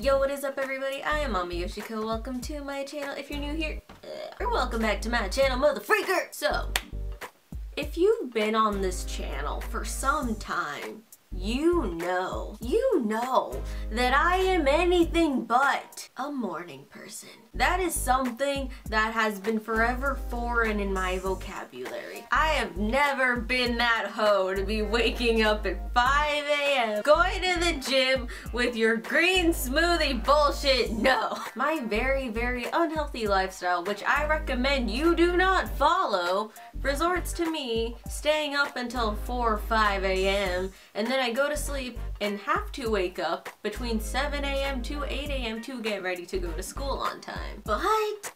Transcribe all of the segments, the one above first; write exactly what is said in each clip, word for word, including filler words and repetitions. Yo, what is up everybody? I am Ami Yoshiko. Welcome to my channel. If you're new here, uh, welcome back to my channel, motherfreaker! So, if you've been on this channel for some time, you know, you know that I am anything but a morning person. That is something that has been forever foreign in my vocabulary. I have never been that hoe to be waking up at five A M, going to the gym with your green smoothie bullshit, no. My very, very unhealthy lifestyle, which I recommend you do not follow, resorts to me staying up until four or five A M and then I go to sleep and have to wake up between seven A M to eight A M to get ready to go to school on time. But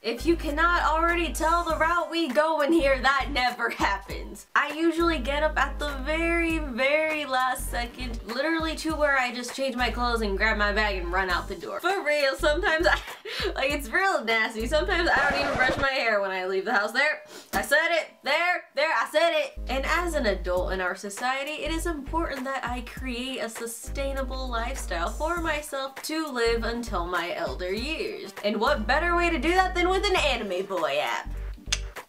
if you cannot already tell the route we go in here, that never happens. I usually get up at the very, very last second, literally to where I just change my clothes and grab my bag and run out the door. For real, sometimes I, like it's real nasty. Sometimes I don't even brush my hair when I leave the house. There, I said it. There, there, I said it. And as an adult in our society, it is important that I create a sustainable lifestyle for myself to live until my elder years. And what better way to do that than with an Anime Boy app?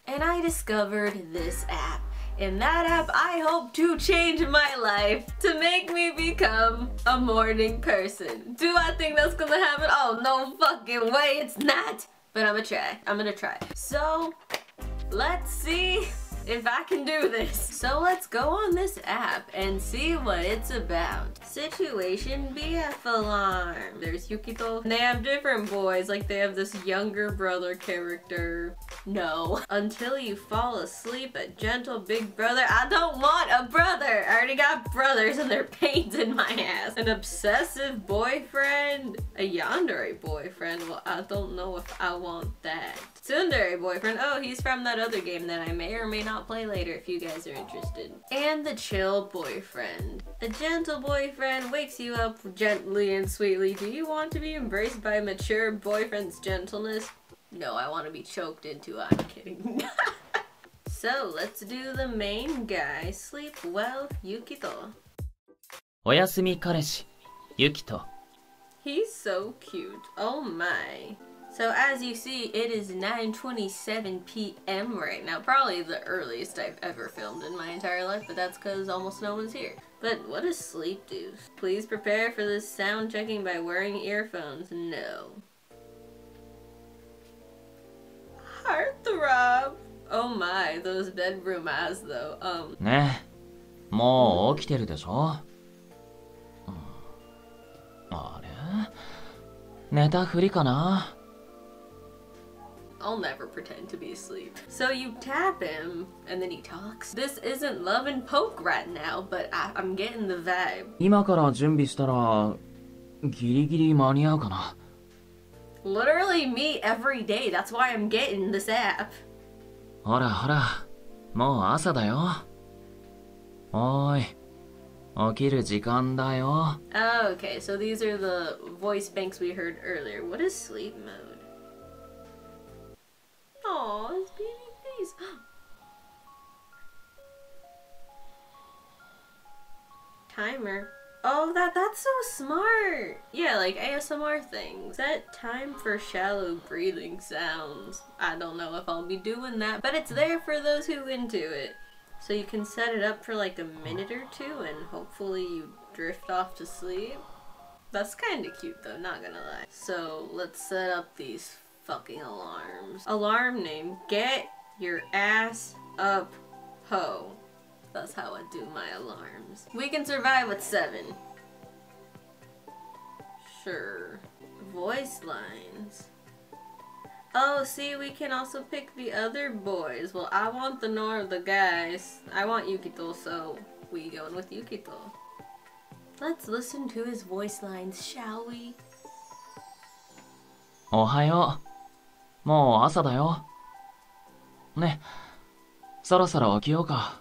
And I discovered this app. In that app, I hope to change my life to make me become a morning person. Do I think that's gonna happen? Oh, no fucking way, it's not. But I'm gonna try. I'm gonna try. So, let's see if I can do this. So let's go on this app and see what it's about. Situation B F Alarm. There's Yukito. And they have different boys, like they have this younger brother character. No. Until you fall asleep, a gentle big brother. I don't want a brother. I already got brothers and they're pains in my ass. An obsessive boyfriend. A yandere boyfriend. Well, I don't know if I want that. Tsundere boyfriend. Oh, he's from that other game that I may or may not play later if you guys are interested. And the chill boyfriend. A gentle boyfriend wakes you up gently and sweetly. Do you want to be embraced by a mature boyfriend's gentleness? No, I want to be choked into it. I'm kidding. So let's do the main guy. Sleep well, Yukito. Oyasumi kareshi, Yukito. He's so cute. Oh my. So as you see, it is nine twenty-seven P M right now. Probably the earliest I've ever filmed in my entire life, but that's because almost no one's here. But what does sleep do? Please prepare for this sound checking by wearing earphones. No. Heartthrob. Oh my, those bedroom eyes though. Um. Ne. Mo okiteru desho? Are? Neta furi kana? I'll never pretend to be asleep. So you tap him, and then he talks. This isn't love and poke right now, but I, I'm getting the vibe. Literally me every day, that's why I'm getting this app. Hora hora, mou asa da yo. Oi. Okiru jikan da yo. Oh, okay, so these are the voice banks we heard earlier. What is sleep mode? Aw, his baby face. Timer. Oh, that that's so smart. Yeah, like A S M R things. Set time for shallow breathing sounds. I don't know if I'll be doing that, but it's there for those who into it. So you can set it up for like a minute or two and hopefully you drift off to sleep. That's kind of cute though, not gonna lie. So let's set up these fucking alarms. Alarm name, get your ass up, ho. That's how I do my alarms. We can survive with seven. Sure. Voice lines. Oh, see, we can also pick the other boys. Well, I want the nor the guys. I want Yukito, so we going with Yukito. Let's listen to his voice lines, shall we? Ohayo. Mo asa da yo. Ne. Sorosoro okiyo ka.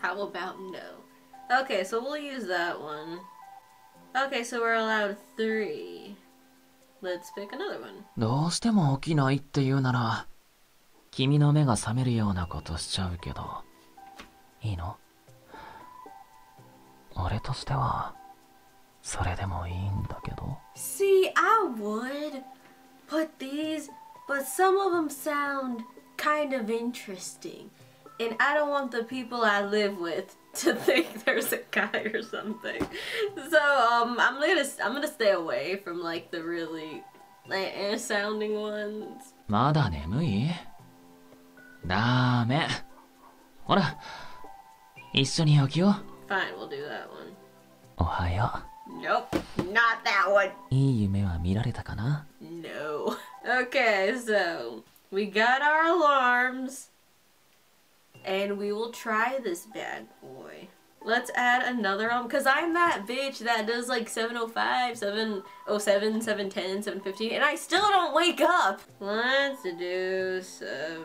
How about no? Okay, so we'll use that one. Okay, so we're allowed three. Let's pick another one. Doustemo okinai tte iu nara, kimi no me ga sameru you na koto shichau kedo. Ii no? 俺としてはそれでもいいんだけど。See, I would put these, but some of them sound kind of interesting, and I don't want the people I live with to think there's a guy or something. So um, I'm gonna I'm gonna stay away from like the really like eh sounding ones. まだ眠い？ダメ。ほら、一緒に起きよう。Fine, we'll do that one. おはよう。Nope, not that one. いい夢は見られたかな? No. Okay, so we got our alarms, and we will try this bad boy. Let's add another um, cause I'm that bitch that does like seven oh five, seven oh seven, seven ten, seven fifteen, and I still don't wake up. Let's do seven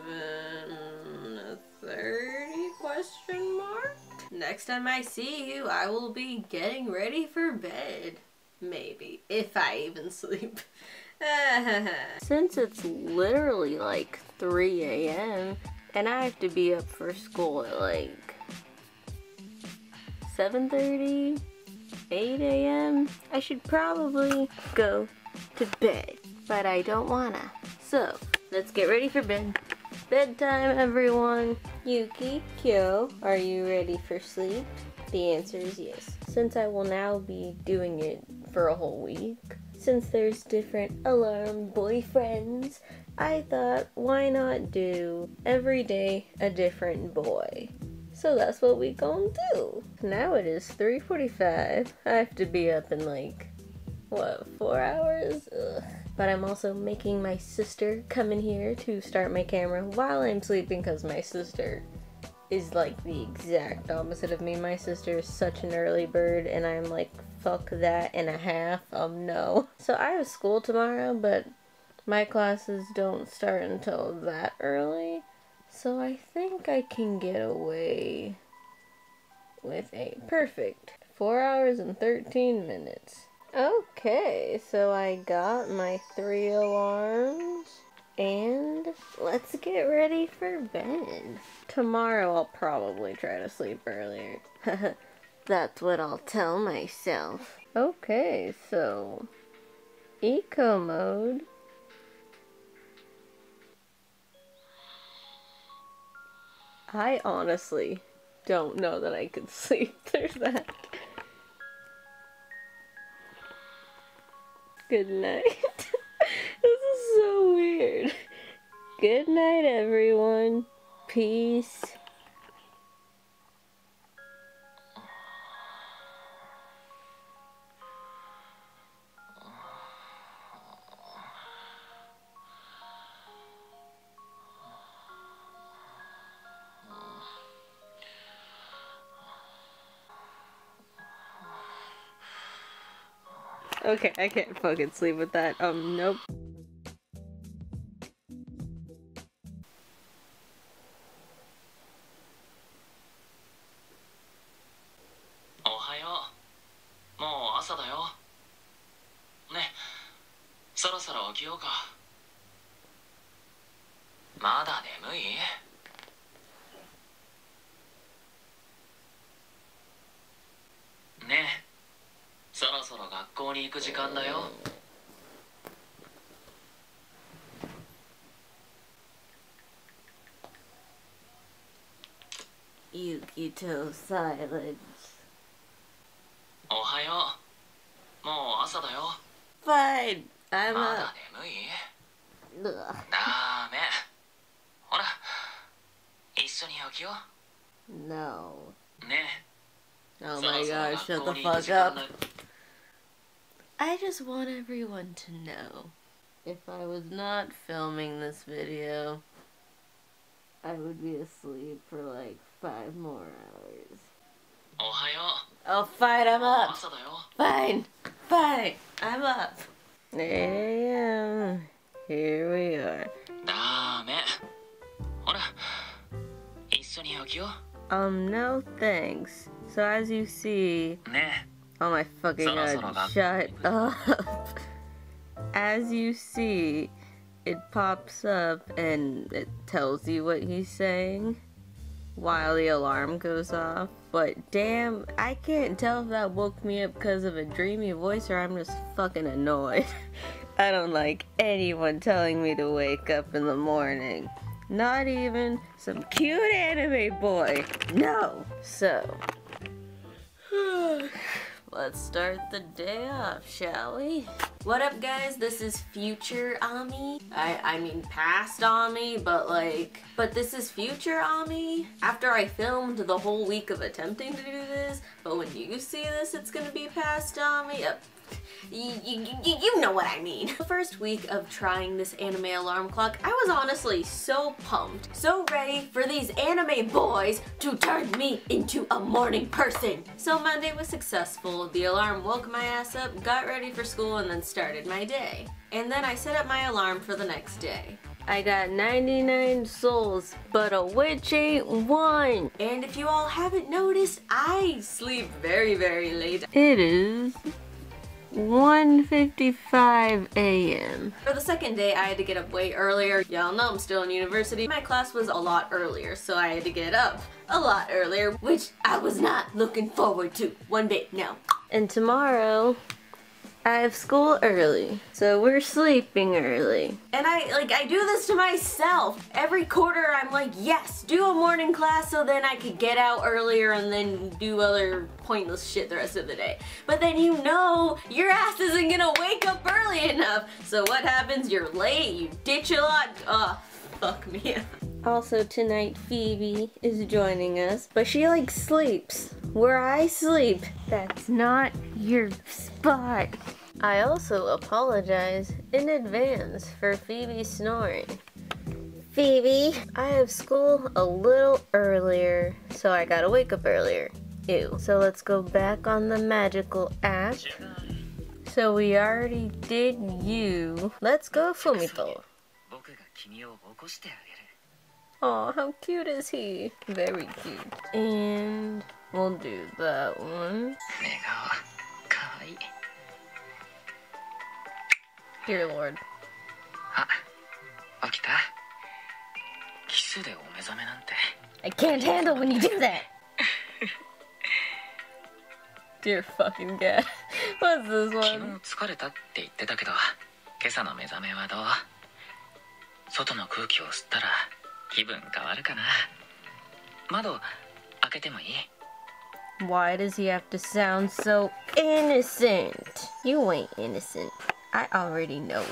thirty question mark. Next time I see you, I will be getting ready for bed. Maybe, if I even sleep. Since it's literally like three A M and I have to be up for school at like seven thirty, eight A M, I should probably go to bed, but I don't wanna. So, let's get ready for bed. Bedtime, everyone. Yuki, Kyo, are you ready for sleep? The answer is yes. Since I will now be doing it for a whole week, since there's different alarm boyfriends, I thought, why not do every day a different boy? So that's what we gonna do. Now it is three forty-five. I have to be up in like, what, four hours? Ugh. But I'm also making my sister come in here to start my camera while I'm sleeping, because my sister is like the exact opposite of me. My sister is such an early bird, and I'm like, fuck that and a half, um no. So I have school tomorrow, but my classes don't start until that early, so I think I can get away with a perfect four hours and thirteen minutes. Okay, so I got my three alarms, and let's get ready for bed. Tomorrow I'll probably try to sleep earlier. That's what I'll tell myself. Okay, so eco mode. I honestly don't know that I could sleep through that. Good night. This is so weird. Good night, everyone. Peace. Okay, I can't fucking sleep with that. Um, nope. Ohayo. Mou asa da yo. Ne, soro soro okiyou ka. Mada nemui? Ne. そろそろ学校に行く時間だよ。Yukito silence。おはよう。もう朝だよ。Fine。I'm up。まだ眠い？ダメ。ほら、一緒に起きよう。No。ね。Oh my gosh, shut the fuck up. I just want everyone to know, if I was not filming this video, I would be asleep for like five more hours. Ohayo. Oh, fine, I'm up. Fine, fine, I'm up. eight A M Here we are. Dame. Hora. Issoni okiyo? Um, no thanks. So as you see... Oh my fucking god, shut up. As you see, it pops up and it tells you what he's saying. while the alarm goes off, but damn, I can't tell if that woke me up because of a dreamy voice or I'm just fucking annoyed. I don't like anyone telling me to wake up in the morning. Not even some cute anime boy. No! So, let's start the day off, shall we? What up, guys? This is future Ami. I, I mean past Ami, but like, but this is future Ami. After I filmed the whole week of attempting to do this, but when you see this, it's gonna be past Ami. Yep. You, you, you, you know what I mean. The first week of trying this anime alarm clock, I was honestly so pumped, so ready for these anime boys to turn me into a morning person. So Monday was successful, the alarm woke my ass up, got ready for school, and then started my day. And then I set up my alarm for the next day. I got ninety-nine souls, but a witch ain't one. And if you all haven't noticed, I sleep very, very late. It is one fifty-five a m For the second day, I had to get up way earlier. Y'all know I'm still in university. My class was a lot earlier, so I had to get up a lot earlier, which I was not looking forward to one bit, no. And tomorrow, I have school early, so we're sleeping early. And I, like, I do this to myself. Every quarter I'm like, yes, do a morning class so then I could get out earlier and then do other pointless shit the rest of the day. But then you know your ass isn't gonna wake up early enough. So what happens? You're late, you ditch a lot. Oh, fuck me up. Also tonight, Phoebe is joining us, but she like sleeps where I sleep. That's not your spot. I also apologize in advance for Phoebe snoring. Phoebe, I have school a little earlier, so I gotta wake up earlier. Ew. So let's go back on the magical app. So we already did you. Let's go, Fumito. Aw, how cute is he? Very cute. And we'll do that one. Dear Lord. I can't handle when you do that! Dear fucking God. What's this one? Why does he have to sound so innocent? You ain't innocent. I already know.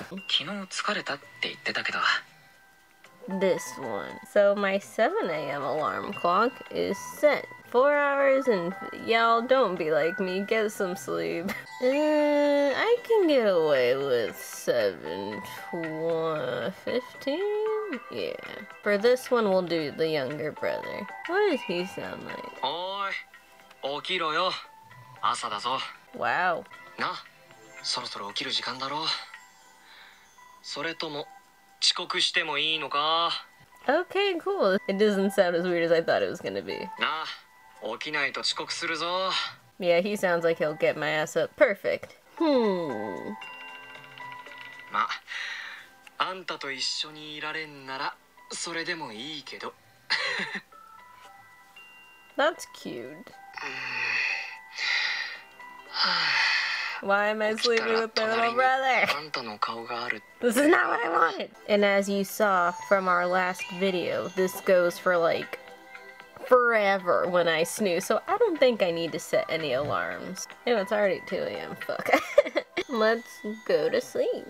This one. So my seven a m alarm clock is set. Four hours and y'all don't be like me. Get some sleep. Uh, I can get away with seven, twelve, fifteen? Yeah. For this one, we'll do the younger brother. What does he sound like? Oi, okiro yo. Asa da zo. Wow. Na. そろそろ起きる時間だろう。それとも遅刻してもいいのか? Okay, cool. It doesn't sound as weird as I thought it was gonna be. なあ、起きないと遅刻するぞ。Yeah, he sounds like he'll get my ass up. Perfect. Hmm. ま、あんたと一緒にいられんならそれでもいいけど。That's cute. Why am I sleeping with my little brother? This is not what I wanted! And as you saw from our last video, this goes for like forever when I snooze, so I don't think I need to set any alarms. Ew, it's already two a m Fuck. Let's go to sleep.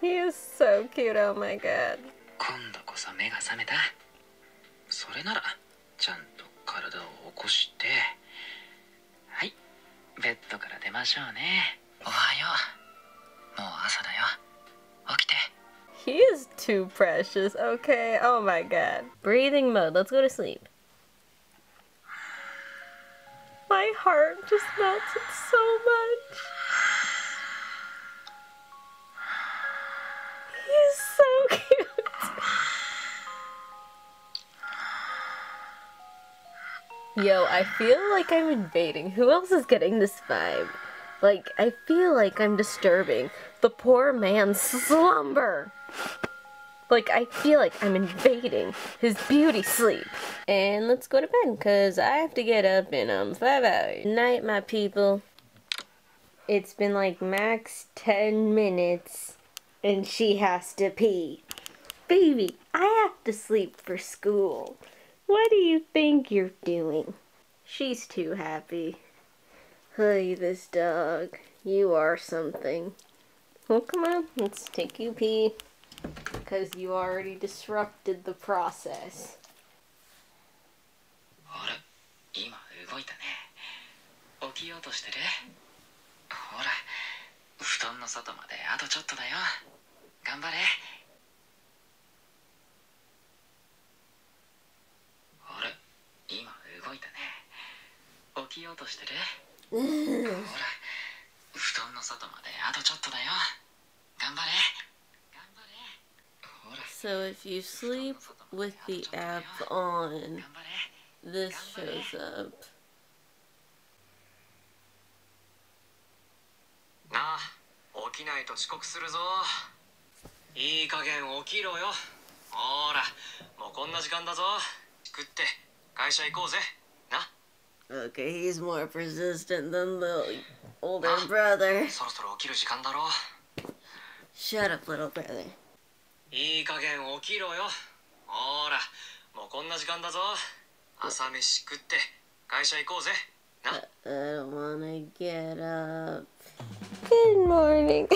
He is so cute, oh my god. He is too precious, okay? Oh my god. Breathing mode, let's go to sleep. My heart just melted so much. He is so cute. Yo, I feel like I'm invading. Who else is getting this vibe? Like, I feel like I'm disturbing the poor man's slumber. Like, I feel like I'm invading his beauty sleep. And let's go to bed, because I have to get up in um, five hours. Night, my people. It's been like max ten minutes, and she has to pee. Baby, I have to sleep for school. What do you think you're doing? She's too happy. Hey, this dog. You are something. Well, come on. Let's take you pee. Because you already disrupted the process. So if you sleep with the app on, this shows up. Okay, he's more persistent than the older brother. Shut up, little brother. I don't wanna get up. Good morning.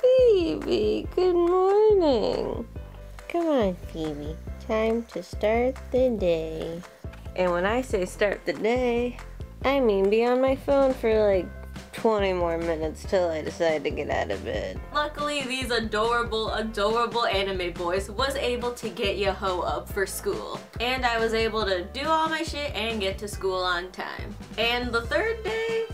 Phoebe, good morning. Come on, Phoebe. Time to start the day. And when I say start the day, I mean be on my phone for like twenty more minutes till I decide to get out of bed. Luckily, these adorable, adorable anime boys was able to get your hoe up for school. And I was able to do all my shit and get to school on time. And the third day,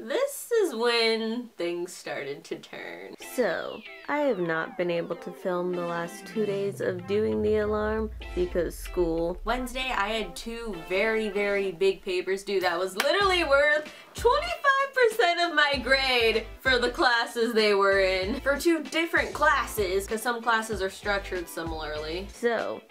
this is when things started to turn. So, I have not been able to film the last two days of doing the alarm because school. Wednesday, I had two very, very big papers due that was literally worth twenty-five percent of my grade for the classes they were in. For two different classes, because some classes are structured similarly. So,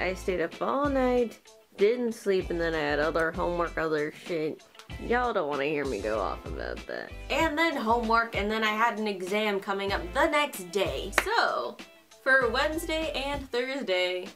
I stayed up all night, didn't sleep, and then I had other homework, other shit. Y'all don't want to hear me go off about that. And then homework, and then I had an exam coming up the next day. So, for Wednesday and Thursday,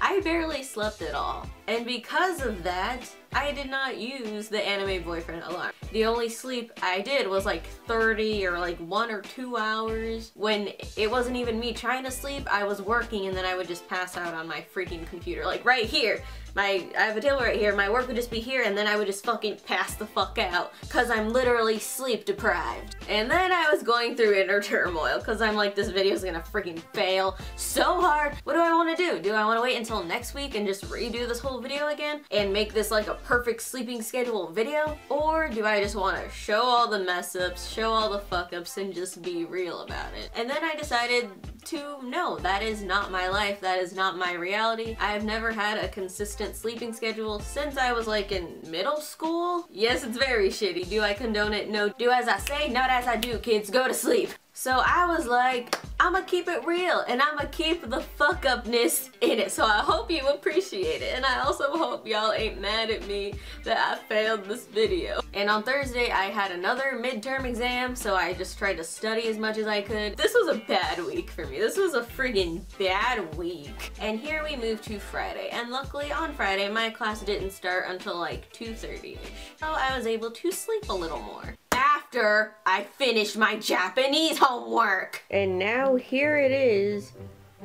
I barely slept at all. And because of that, I did not use the anime boyfriend alarm. The only sleep I did was like thirty or like one or two hours when it wasn't even me trying to sleep. I was working and then I would just pass out on my freaking computer, like right here. My, I have a table right here, my work would just be here, and then I would just fucking pass the fuck out because I'm literally sleep deprived. And then I was going through inner turmoil because I'm like, this video is gonna freaking fail so hard. What do I want to do? Do I want to wait until next week and just redo this whole video again and make this like a perfect sleeping schedule video? Or do I just want to show all the mess ups, show all the fuck ups, and just be real about it? And then I decided to no, that is not my life, that is not my reality. I've never had a consistent sleeping schedule since I was like in middle school. Yes, it's very shitty. Do I condone it? No. Do as I say, not as I do, kids. Go to sleep. So I was like, I'ma keep it real and I'ma keep the fuck upness in it. So I hope you appreciate it. And I also hope y'all ain't mad at me that I failed this video. And on Thursday, I had another midterm exam. So I just tried to study as much as I could. This was a bad week for me. This was a friggin' bad week. And here we move to Friday. And luckily on Friday, my class didn't start until like two thirty-ish. So I was able to sleep a little more. After I finish my Japanese homework. And now here it is,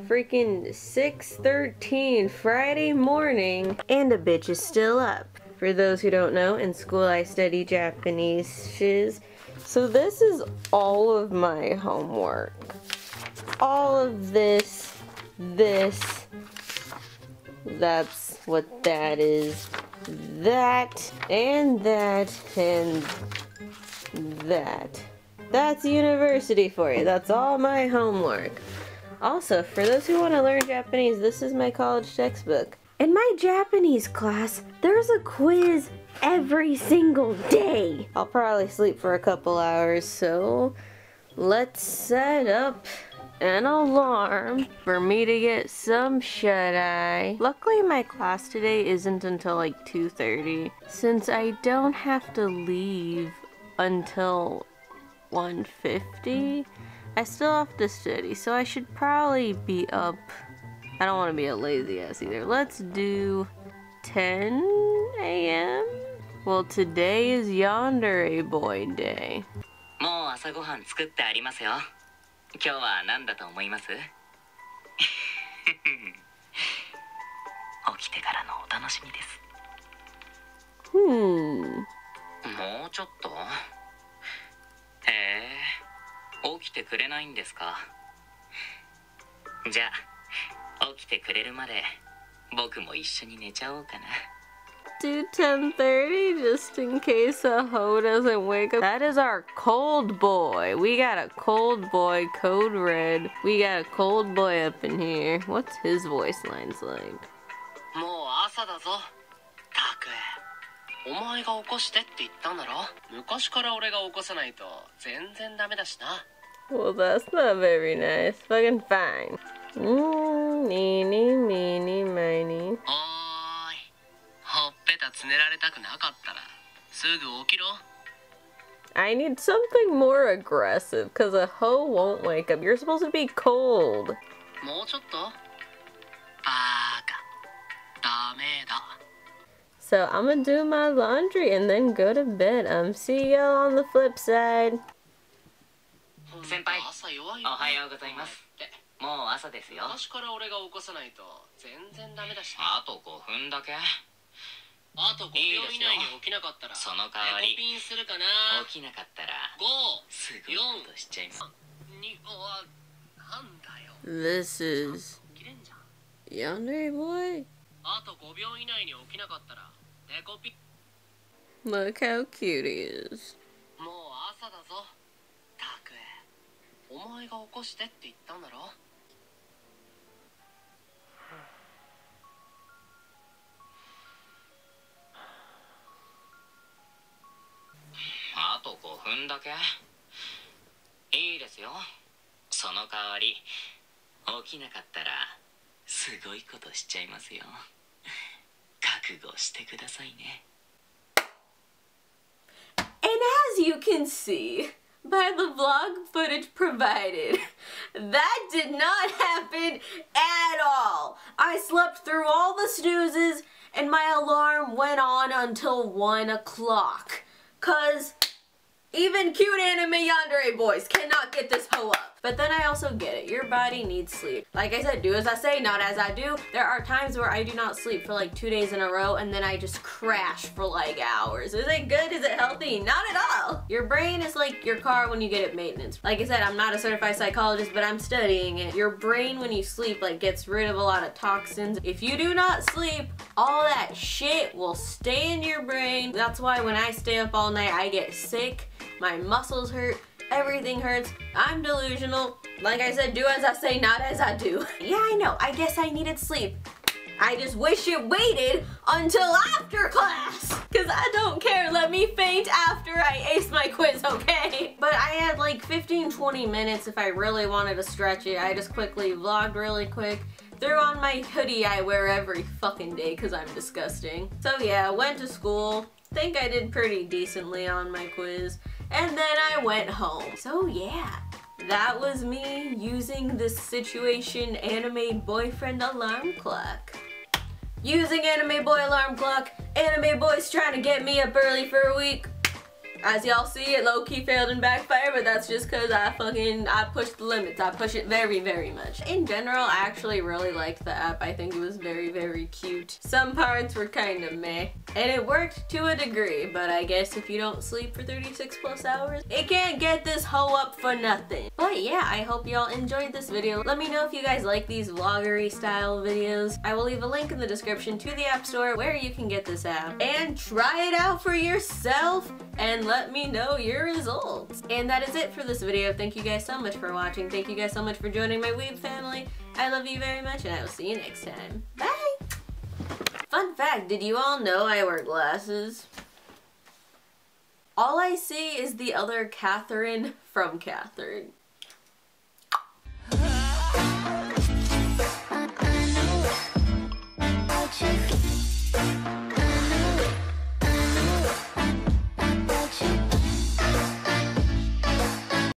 freaking six thirteen Friday morning, and the bitch is still up. For those who don't know, in school I study Japanese shiz. So this is all of my homework. All of this, this, that's what that is, that, and that, and that. That's university for you. That's all my homework. Also, for those who want to learn Japanese, this is my college textbook. In my Japanese class, there's a quiz every single day. I'll probably sleep for a couple hours, so let's set up an alarm for me to get some shut-eye. Luckily my class today isn't until like two thirty, since I don't have to leave until one fifty. I still have to study, so I should probably be up. I don't want to be a lazy ass either. Let's do ten A M? Well, today is Yandere Boy Day. Hmm. Do ten thirty just in case a hoe doesn't wake up. That is our cold boy. We got a cold boy, code red. We got a cold boy up in here. What's his voice lines like? Well, that's not very nice. Fucking fine. Mm, meeny, meeny, miny. I need something more aggressive, because a hoe won't wake up. You're supposed to be cold. So I'm gonna do my laundry and then go to bed. Um, see y'all on the flip side. Senpai, ohayou gozaimasu. Mou asa desu yo. Ashi kara ore ga okosanai to zenzen dame da shi. Ato go fun dake. Ato goふん 以内に起きなかったら、その代わり、ピンするかな。起きなかったら、ご、よんとしちゃいます。に、あ、なんだよ。This is Yandere Boy. Ato goふん 以内に起きなかったら、デコピ。Look how cute he is. もう朝だぞ。 And as you can see by the vlog footage provided, that did not happen at all. I slept through all the snoozes and my alarm went on until one o'clock. Cause even cute anime yandere boys cannot get this hoe up. But then I also get it. Your body needs sleep. Like I said, do as I say, not as I do. There are times where I do not sleep for like two days in a row and then I just crash for like hours. Is it good? Is it healthy? Not at all. Your brain is like your car when you get it maintenance. Like I said, I'm not a certified psychologist, but I'm studying it. Your brain when you sleep like gets rid of a lot of toxins. If you do not sleep, all that shit will stay in your brain. That's why when I stay up all night, I get sick, my muscles hurt, everything hurts. I'm delusional. Like I said, do as I say, not as I do. Yeah, I know. I guess I needed sleep. I just wish it waited until after class. Cause I don't care. Let me faint after I ace my quiz, okay? But I had like fifteen, twenty minutes if I really wanted to stretch it. I just quickly vlogged really quick. Threw on my hoodie I wear every fucking day cause I'm disgusting. So yeah, went to school. Think I did pretty decently on my quiz. And then I went home. So yeah, that was me using the Situation Anime Boyfriend Alarm Clock. Using Anime Boy Alarm Clock, Anime Boy's trying to get me up early for a week. As y'all see, it low-key failed and backfired, but that's just cause I fucking, I pushed the limits. I push it very, very much. In general, I actually really liked the app. I think it was very, very cute. Some parts were kind of meh. And it worked to a degree, but I guess if you don't sleep for thirty-six plus hours, it can't get this hoe up for nothing. But yeah, I hope y'all enjoyed this video. Let me know if you guys like these vloggery style videos. I will leave a link in the description to the app store where you can get this app. And try it out for yourself and let me know your results. And that is it for this video. Thank you guys so much for watching. Thank you guys so much for joining my weeb family. I love you very much and I will see you next time. Bye! Fun fact, did you all know I wear glasses? All I see is the other Catherine from Catherine.